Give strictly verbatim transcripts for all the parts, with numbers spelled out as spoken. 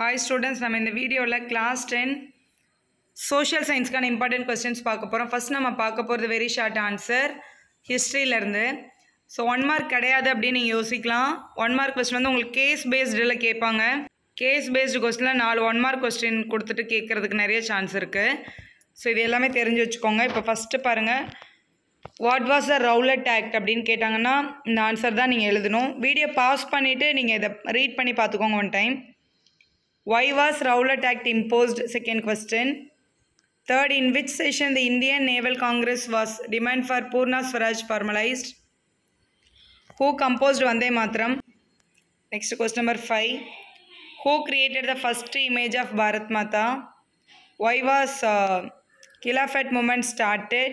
Hi students, நம்ம இந்த வீடியோவில் கிளாஸ் டென் சோஷியல் சயின்ஸ்க்கான இம்பார்ட்டன்ட் கொஸ்டின்ஸ் பார்க்க போகிறோம். ஃபஸ்ட் நம்ம பார்க்க போகிறது வெரி ஷார்ட் ஆன்சர் ஹிஸ்ட்ரியிலேருந்து. ஸோ ஒன் மார்க் கிடையாது அப்படின்னு நீங்கள் யோசிக்கலாம். ஒன் மார்க் கொஸ்டின் வந்து உங்களுக்கு கேஸ் பேஸ்டில் கேட்பாங்க. கேஸ் பேஸ்டு கொஸ்டினில் நாலு ஒன் மார்க் கொஸ்டின் கொடுத்துட்டு கேட்குறதுக்கு நிறைய சான்ஸ் இருக்குது. ஸோ இது எல்லாமே தெரிஞ்சு வச்சுக்கோங்க. இப்போ ஃபஸ்ட்டு பாருங்கள், what was the Rowlatt Act அப்படின்னு கேட்டாங்கன்னா இந்த ஆன்சர் தான் நீங்கள் எழுதணும். வீடியோ பாஸ் பண்ணிவிட்டு நீங்கள் இதை ரீட் பண்ணி பார்த்துக்கோங்க one time. Why was Rowlatt Act imposed? Second question. Third, in which session the Indian Naval Congress was demand for Purna Swaraj formalized? Who composed Vande Matram? Next question number five. Who created the first image of Bharat Mata? Why was uh, Khilafat movement started?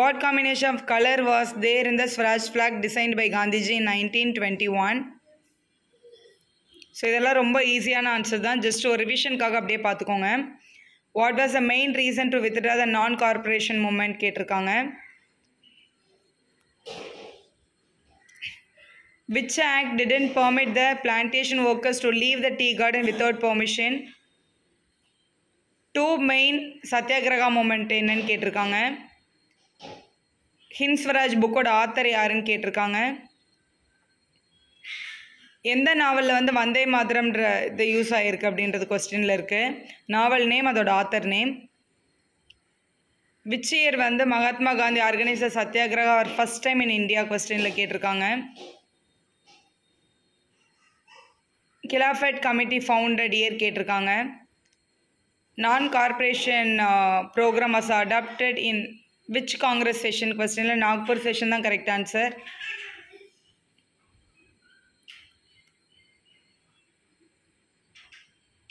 What combination of color was there in the Swaraj flag designed by Gandhiji in nineteen twenty-one? So இதெல்லாம் ரொம்ப ஈஸியான answer தான். Just ஒரு ரிவிஷனுக்காக அப்படியே பார்த்துக்கோங்க. What was the main reason to withdraw the non corporation movement கேட்டிருக்காங்க. Which act didn't permit the plantation workers to leave the tea garden without permission? Two main Satyagraha movement என்னன்னு கேட்டிருக்காங்க. ஹிந்த் ஸ்வராஜ் புக்கோட ஆத்தர் யாருன்னு கேட்டிருக்காங்க. எந்த நாவலில் வந்து வந்தே மாதரம்ன்ற இது யூஸ் ஆகிருக்கு அப்படின்றது கொஸ்டினில் இருக்குது. நாவல் நேம், அதோட ஆத்தர் நேம். விச் இயர் வந்து Mahatma Gandhi organise Satyagraha for first time in India கொஸ்டினில் கேட்டிருக்காங்க. கிலாஃபேட் கமிட்டி ஃபவுண்டட் இயர் கேட்டிருக்காங்க. Non corporation programme was adopted in which Congress session கொஸ்டினில் நாக்பூர் செஷன் தான் கரெக்ட் ஆன்சர்.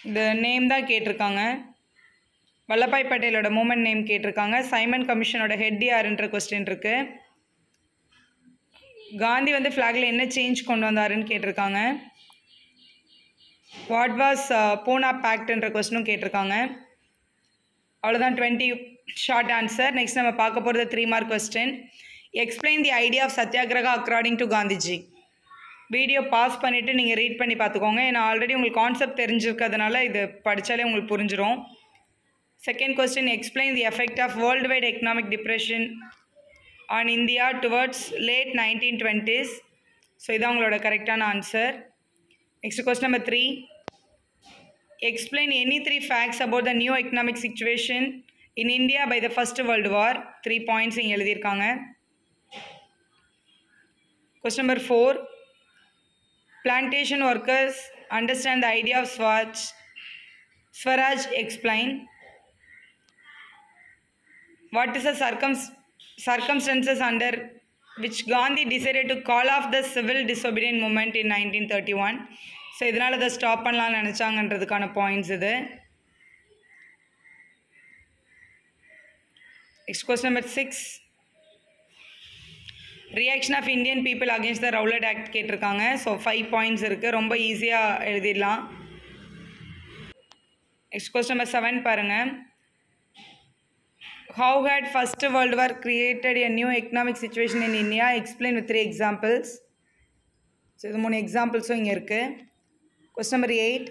இந்த நேம் தான் கேட்டிருக்காங்க. வல்லபாய் பட்டேலோட மூமெண்ட் நேம் கேட்டிருக்காங்க. சைமன் கமிஷனோட ஹெட் யாருன்ற கொஸ்டின் இருக்குது. காந்தி வந்து ஃப்ளாகில் என்ன சேஞ்ச் கொண்டு வந்தாருன்னு கேட்டிருக்காங்க. வாட் வாஸ் பூனா பேக்ட்ன்ற கொஸ்டினும் கேட்டிருக்காங்க. அவ்வளோதான் டுவெண்ட்டி ஷார்ட் ஆன்சர். நெக்ஸ்ட் நம்ம பார்க்க போகிறது three mark question. Explain the idea of Satyagraha according to Gandhiji. Video pass பண்ணிவிட்டு நீங்கள் ரீட் பண்ணி பார்த்துக்கோங்க. ஏன்னா ஆல்ரெடி உங்களுக்கு கான்செப்ட் தெரிஞ்சிருக்கிறதுனால இது படித்தாலே உங்களுக்கு புரிஞ்சிடும். Second question, explain the effect of world wide economic depression on India towards late nineteen twenties. So இதான் உங்களோட கரெக்டான answer. Next question number three, explain any three facts about the new economic situation in India by the first world war. Three points இங்கே எழுதியிருக்காங்க. Question நம்பர் ஃபோர், plantation workers understand the idea of Swaraj. Swaraj explain. What is the circum circumstances under which Gandhi decided to call off the civil disobedience movement in nineteen thirty-one? So idnala da stop pannalam nenachaangadradukana points idu. Next question number six. Reaction of Indian people against the Rowlatt Act கேட்டிருக்காங்க. So five points இருக்குது, ரொம்ப ஈஸியாக எழுதிடலாம். Next question number seven பாருங்கள். How had first world war created a new economic situation in India? Explain with three examples. So இது மூணு எக்ஸாம்பிள்ஸும் இங்கே இருக்குது. Question number eight,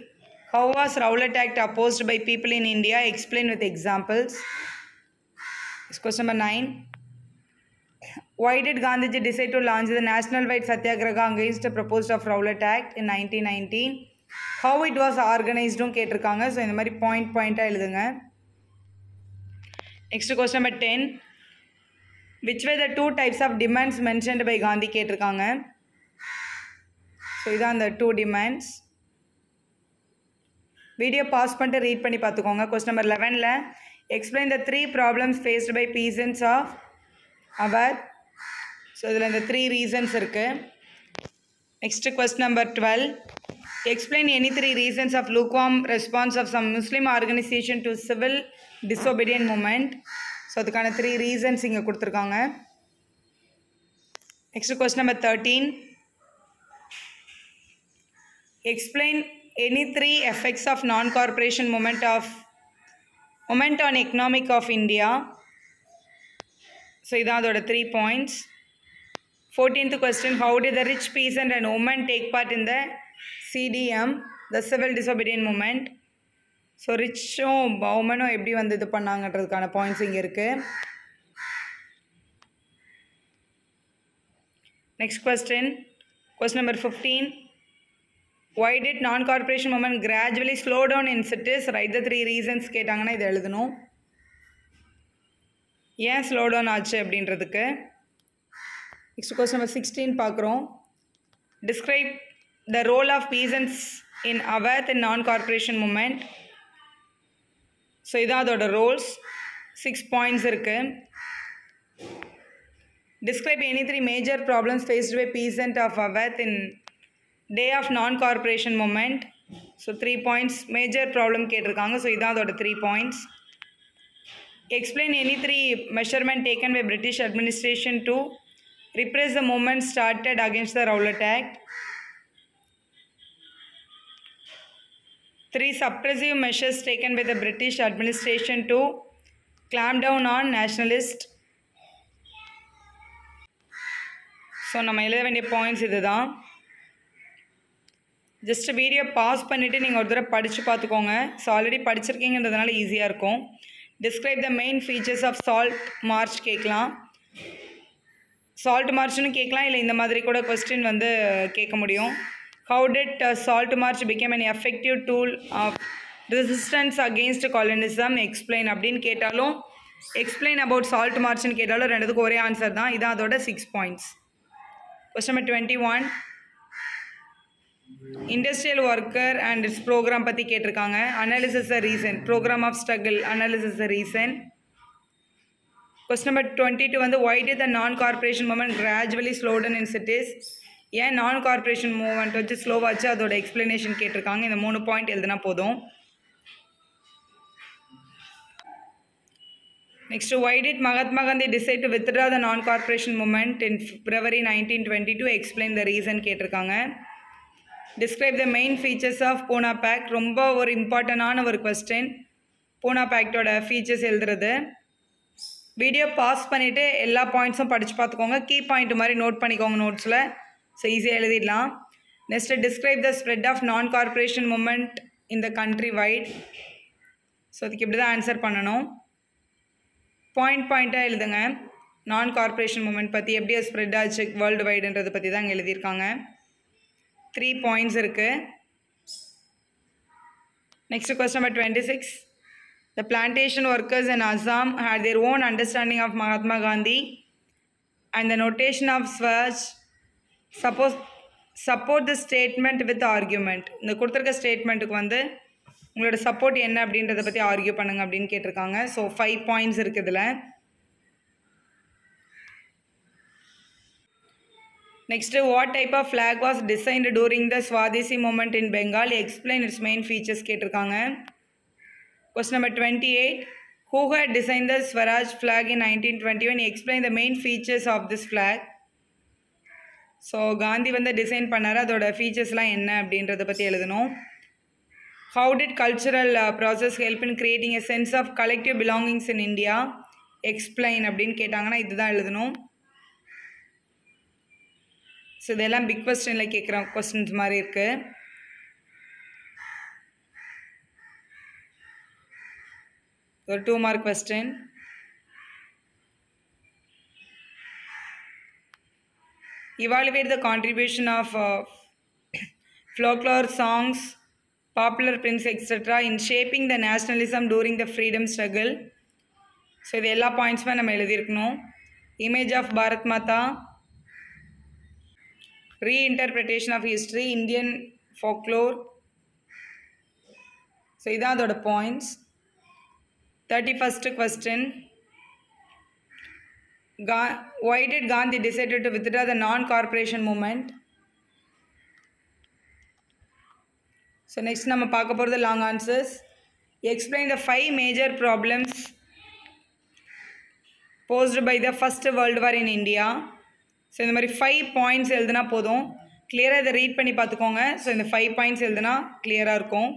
how was Rowlatt Act opposed by people in India? Explain with examples. Next question number nine, why did Gandhiji decide to launch the national wide Satyagraha against the proposed of Rowlatt Act in nineteen nineteen? How it was organized um கேட்டிருக்காங்க. So இந்த மாதிரி point பாயிண்ட்டாக எழுதுங்க. Next question number ten, which way the two types of demands mentioned by Gandhi கேட்டிருக்காங்க. So இதான் அந்த two demands. Video pass பண்ணிட்டு read பண்ணி பார்த்துக்கோங்க. கொஸ்டின் நம்பர் லெவனில் explain the three problems faced by peasants of Awadh. So இதில் இந்த த்ரீ ரீசன்ஸ் இருக்குது. Next question number twelve, explain any three reasons of lukewarm response of some Muslim organisation to civil disobedience movement. So அதுக்கான three reasons இங்கே கொடுத்துருக்காங்க. Next question number thirteen, explain any three effects of non corporation movement of movement on economic of India. So இதான் அதோட three points. Fourteenth question, how did the rich peasant and woman take part in the C D M, the Civil Disobedient Movement. So ரிச்சும் பவுமனும் எப்படி வந்து இது பண்ணாங்கன்றதுக்கான points இங்கே இருக்குது. Next question, question number fifteen. Why did non-corporation movement gradually slow down in cities? Write the three reasons கேட்டாங்கன்னா இதை எழுதணும். ஏன் ஸ்லோ டவுன் ஆச்சு அப்படின்றதுக்கு. நெக்ஸ்ட் கொஸ்டின் நம்பர் சிக்ஸ்டீன் பார்க்குறோம். Describe the role of peasants in Awadh and non corporation movement. So இதான் அதோட roles. Six points இருக்குது. Describe any three major problems faced by peasant of Awadh in day of non corporation movement. So three points major problem கேட்டிருக்காங்க. So இதான் அதோட three points. Explain any three measurement taken by British administration to repress the movement started against the Rowlatt Act. Three suppressive measures taken by the British administration to clamp down on nationalists. So, நம்ம எழுத வேண்டிய points இதுதான். Just video pass பண்ணிவிட்டு நீங்கள் ஒரு தடவை படித்து பார்த்துக்கோங்க. ஸோ ஆல்ரெடி படிச்சிருக்கீங்கன்றதுனால ஈஸியாக இருக்கும். Describe the main features of Salt March கேட்கலாம். Salt Marchனு கேட்கலாம், இல்லை இந்த மாதிரி கூட question வந்து கேட்க முடியும். How did uh, Salt March became an effective tool of resistance against colonialism? Explain அப்படின்னு கேட்டாலும், explain about Salt Marchனு கேட்டாலும் ரெண்டுத்துக்கு ஒரே ஆன்சர் தான். இதான் அதோட six points. Question number twenty-one. Industrial worker and its programme பற்றி கேட்டிருக்காங்க. Analysis a reason, programme of struggle, analysis a reason. Question number twenty two வந்து why did the non-corporation movement gradually slow down in cities? ஏன் non-corporation movement வச்சு ஸ்லோவாச்சு, அதோட explanation கேட்டிருக்காங்க. இந்த மூணு பாயிண்ட் எழுதுனா போதும். Next, why did Mahatma Gandhi decide to withdraw the non-corporation movement in February nineteen twenty two explain the reason கேட்டிருக்காங்க. Describe the main features of Poona Pact. ரொம்ப ஒரு இம்பார்ட்டண்டான ஒரு question. Poona Pactோட features எழுதுறது. வீடியோ பாஸ் பண்ணிவிட்டு எல்லா பாயிண்ட்ஸும் படித்து பார்த்துக்கோங்க. கீ பாயிண்ட் மாதிரி நோட் பண்ணிக்கோங்க நோட்ஸில். ஸோ ஈஸியாக எழுதிடலாம். Next, describe the spread of non corporation movement in the country wide. So அதுக்கு இப்படி தான் ஆன்சர் பண்ணணும். பாயிண்ட் பாயிண்ட்டாக எழுதுங்க. நான்-கார்பரேஷன் மூமெண்ட் பற்றி எப்படியா ஸ்ப்ரெட் ஆச்சு வேர்ல்டு வைடுன்றதை பற்றி தான் எழுதியிருக்காங்க. த்ரீ பாயிண்ட்ஸ் இருக்குது. Next question number twenty six. The plantation workers in Assam had their own understanding of Mahatma Gandhi and the notation of Swaraj. Suppose support the statement with argument. இந்த கொடுத்துருக்க ஸ்டேட்மெண்ட்டுக்கு வந்து உங்களோட சப்போர்ட் என்ன அப்படின்றத பற்றி ஆர்கியூ பண்ணுங்க அப்படின்னு கேட்டிருக்காங்க. ஸோ ஃபைவ் பாயிண்ட்ஸ் இருக்குது இதில். Next, what type of flag was designed during the Swadeshi movement in Bengal? Explain its main features கேட்டிருக்காங்க. Question number twenty-eight. Who had designed the Swaraj flag in nineteen twenty-one? Explain the main features of this flag. So, Gandhi வந்து design பண்ணார், அதோட ஃபீச்சர்ஸ்லாம் என்ன அப்படின்றத பற்றி எழுதணும். How did cultural process help in creating a sense of collective belongings in India? Explain அப்படின்னு கேட்டாங்கன்னா இதுதான் எழுதணும். ஸோ இதெல்லாம் பிக் கொஸ்டினில் கேட்குற கொஸ்டின்ஸ் மாதிரி இருக்குது. ஒரு two mark question. Evaluate the contribution of folklore songs, popular prints etcetera in shaping the nationalism during the freedom struggle. So இது எல்லா பாயிண்ட்ஸுமே நம்ம எழுதியிருக்கணும். Image of Bharat Mata, reinterpretation of history, Indian folklore. So இதான் அதோட பாயிண்ட்ஸ். தேர்ட்டி ஃபஸ்ட்டு கொஸ்டின், கா why did Gandhi decided to withdraw the non-corporation movement? So next நம்ம பார்க்க போகிறது long answers. Explain the five major problems posed by the first world war in India. So இந்த மாதிரி five points எழுதுனா போதும். கிளியராக இதை ரீட் பண்ணி பார்த்துக்கோங்க. ஸோ இந்த ஃபைவ் பாயிண்ட்ஸ் எழுதுனா கிளியராக இருக்கும்.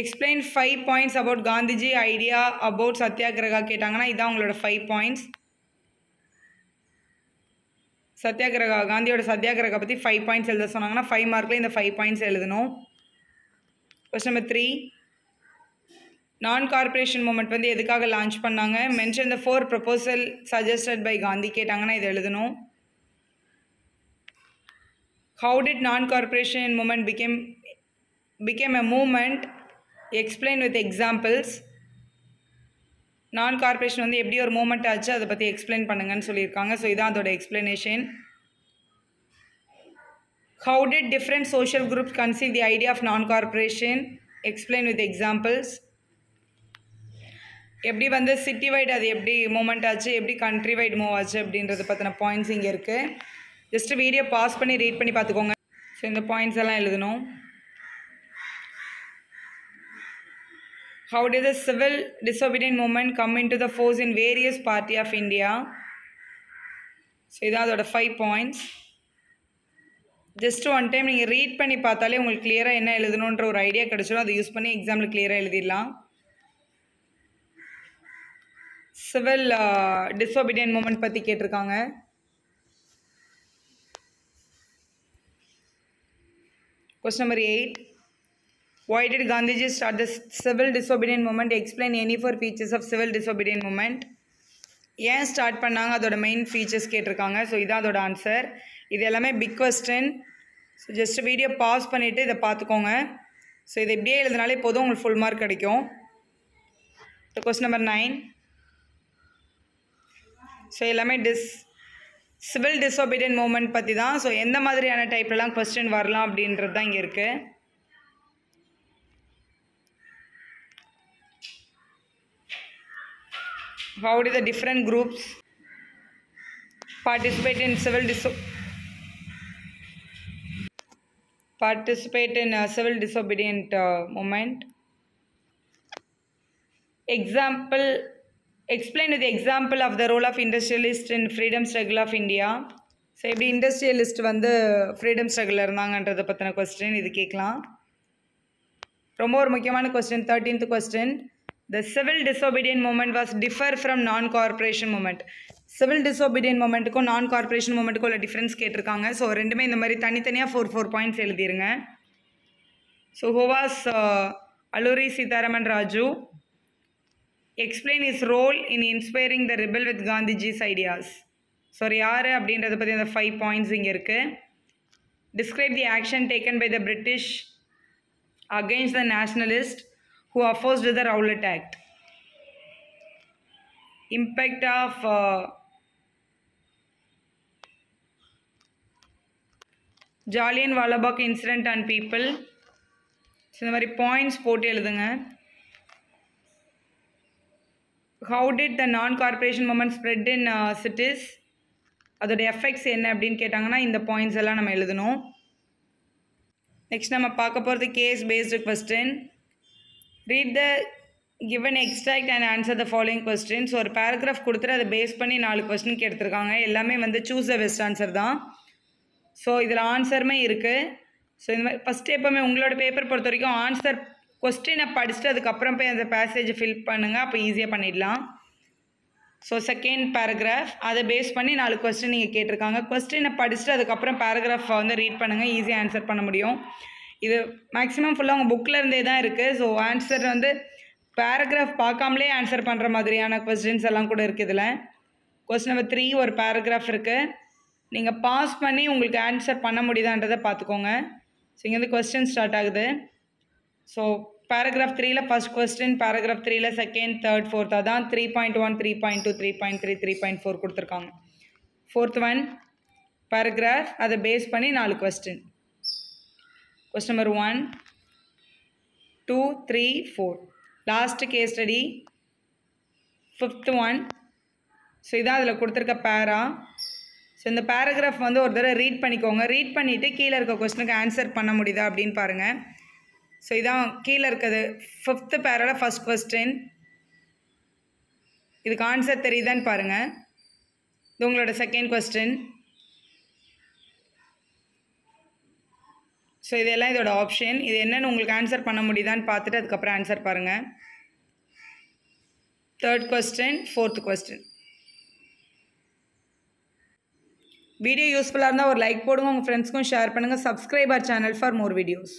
Explain five points about Gandhiji idea about Satyagraha கேட்டாங்கன்னா இதான் உங்களோட ஃபைவ் பாயிண்ட்ஸ். ஸோ சத்தியாகிரகா, காந்தியோட சத்தியாகிரகா பற்றி ஃபைவ் பாயிண்ட்ஸ் எழுத சொன்னாங்கன்னா ஃபைவ் மார்க்கில் இந்த ஃபைவ் பாயிண்ட்ஸ் எழுதணும். Question number three, non corporation movement வந்து எதுக்காக லான்ச் பண்ணாங்க? Mention the four proposal suggested by Gandhi கேட்டாங்கன்னா இது எழுதணும். How did non corporation movement become become a movement? Explain with examples. Non corporation வந்து எப்படி ஒரு மூமெண்ட் ஆச்சு அதை பற்றி எக்ஸ்பிளைன் பண்ணுங்கன்னு சொல்லியிருக்காங்க. ஸோ இதான் அதோட explanation. How did different social group conceive the idea of non corporation? Explain with examples. எப்படி வந்து சிட்டி வைட் அது எப்படி மூமெண்ட் ஆச்சு, எப்படி கண்ட்ரி வைட் மூவ் ஆச்சு அப்படின்றது பற்றின பாயிண்ட்ஸ் இங்கே இருக்குது. ஜஸ்ட்டு வீடியோ பாஸ் பண்ணி ரீட் பண்ணி பார்த்துக்கோங்க. ஸோ இந்த பாயிண்ட்ஸ் எல்லாம் எழுதணும். How did the civil disobedience movement come into the force in various party of India? So idha adoda five points. Just one time neenga read panni paathale ungalku clear ah enna eludhanumndra or idea kadichirum, adu use panni exam la clear ah eludiralam. Civil uh, disobedience movement patti ketirukanga. Question number eight, why did Gandhiji start the civil disobedience movement? Explain any four features of civil disobedience movement. ஏன் start பண்ணாங்க, அதோட main features கேட்டிருக்காங்க. So இதான் அதோட answer. இது எல்லாமே big question. So just video pass பண்ணிவிட்டு இதை பார்த்துக்கோங்க. ஸோ இதை எப்படியே எழுதினாலே போதும், உங்களுக்கு ஃபுல் மார்க் கிடைக்கும். Question number nine. ஸோ எல்லாமே டிஸ் சிவில் டிசோபீடியன்ட் மூமெண்ட் பற்றி தான். ஸோ எந்த மாதிரியான டைப்லலாம் கொஸ்டின் வரலாம் அப்படின்றது தான் இங்கே இருக்குது. How did the different groups participate in civil diso participate in a civil disobedient uh, movement? Example, explain with the example of the role of industrialist in freedom struggle of India. So எப்படி industrialist வந்து freedom struggle இருந்தாங்கன்றத பத்தின question இது கேட்கலாம். ரொம்ப ஒரு முக்கியமான question, thirteenth question. The civil disobedient movement was differ from non-corporation movement. Civil disobedient momentக்கும் non-corporation momentக்கும் உள்ள difference கேட்டிருக்காங்க. ஸோ ரெண்டுமே இந்த மாதிரி தனித்தனியாக ஃபோர் ஃபோர் பாயிண்ட்ஸ் எழுதிருங்க. So who was uh, Alluri Sitaraman Raju? Explain his role in inspiring the rebel with Gandhiji's ideas. So யார் அப்படின்றத பற்றி அந்த ஃபைவ் பாயிண்ட்ஸ் இங்கே இருக்குது. Describe the action taken by the British against the nationalist who opposed the Rowlatt Act. Impact of uh, Jallianwala Bagh incident on people. So இந்த மாதிரி points போட்டு எழுதுங்க. How did the non-corporation movement spread in uh, cities? அதோட effects என்ன அப்படின்னு கேட்டாங்கன்னா இந்த points எல்லாம் நம்ம எழுதணும். நெக்ஸ்ட் நம்ம பார்க்க போகிறது case based question. Read the given extract and answer the following questions. ஒரு பேராகிராஃப் கொடுத்துட்டு அதை பேஸ் பண்ணி நாலு கொஸ்டின் கேட்டுருக்காங்க. எல்லாமே வந்து சூஸ் த பெஸ்ட் ஆன்சர் தான். ஸோ இதில் ஆன்சருமே இருக்குது. ஸோ இந்த மாதிரி ஃபஸ்ட்டு எப்போவுமே உங்களோட பேப்பர் பொறுத்த வரைக்கும் ஆன்சர் கொஸ்டினை படிச்சுட்டு அதுக்கப்புறம் போய் அந்த பேசேஜை ஃபில் பண்ணுங்கள், அப்போ ஈஸியாக பண்ணிடலாம். ஸோ செகண்ட் பேராகிராஃப் அதை பேஸ் பண்ணி நாலு கொஸ்டின் நீங்கள் கேட்டிருக்காங்க. கொஸ்டினை படிச்சுட்டு அதுக்கப்புறம் பேராகிராஃப் வந்து ரீட் பண்ணுங்கள், ஈஸியாக ஆன்சர் பண்ண முடியும். இது மேக்ஸிமம் ஃபுல்லாக உங்கள் புக்கில் இருந்தே தான் இருக்குது. ஸோ ஆன்சர் வந்து பேராகிராஃப் பார்க்காமலே ஆன்சர் பண்ணுற மாதிரியான கொஸ்டின்ஸ் எல்லாம் கூட இருக்குது. இதில் கொஸ்டின் நம்பர் த்ரீ ஒரு பேராகிராஃப் இருக்குது. நீங்கள் பாஸ் பண்ணி உங்களுக்கு ஆன்சர் பண்ண முடியுதான்றதை பார்த்துக்கோங்க. ஸோ இங்கே வந்து கொஸ்டின் ஸ்டார்ட் ஆகுது. ஸோ பேராகிராஃப் த்ரீயில் ஃபஸ்ட் கொஸ்டின், பேராகிராஃப் த்ரீயில் செகண்ட், தேர்ட், ஃபோர்த். அதான் three point one, three point two, three point three, three point four கொடுத்துருக்காங்க. ஃபோர்த் ஒன் பேராகிராஃப் அதை பேஸ் பண்ணி நாலு question. Question number one, two, three, four. Last case study, fifth one. So இதான் அதில் கொடுத்துருக்க பேரா. So இந்த பேராகிராஃப் வந்து ஒரு தடவை ரீட் பண்ணிக்கோங்க. ரீட் பண்ணிவிட்டு கீழே இருக்க கொஸ்டினுக்கு ஆன்சர் பண்ண முடியுதா அப்படின்னு பாருங்கள். ஸோ இதான் கீழே இருக்குது ஃபிஃப்த்து பேரோட ஃபஸ்ட் கொஸ்டின். இதுக்கு ஆன்சர் தெரியுதான்னு பாருங்கள். இது உங்களோட செகண்ட் கொஸ்டின். ஸோ இதெல்லாம் இதோட ஆப்ஷன். இது என்னென்னு உங்களுக்கு ஆன்சர் பண்ண முடியுதான்னு பார்த்துட்டு அதுக்கப்புறம் ஆன்சர் பாருங்கள். Third question, fourth question. Video யூஸ்ஃபுல்லாக இருந்தால் ஒரு லைக் போடுங்க, உங்கள் ஃப்ரெண்ட்ஸ்க்கும் ஷேர் பண்ணுங்கள். Subscribe our channel for more videos.